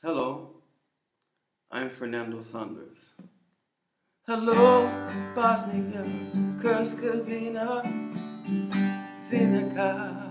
Hello, I'm Fernando Saunders. Hello, Bosnia, Hercegovina, Zenica.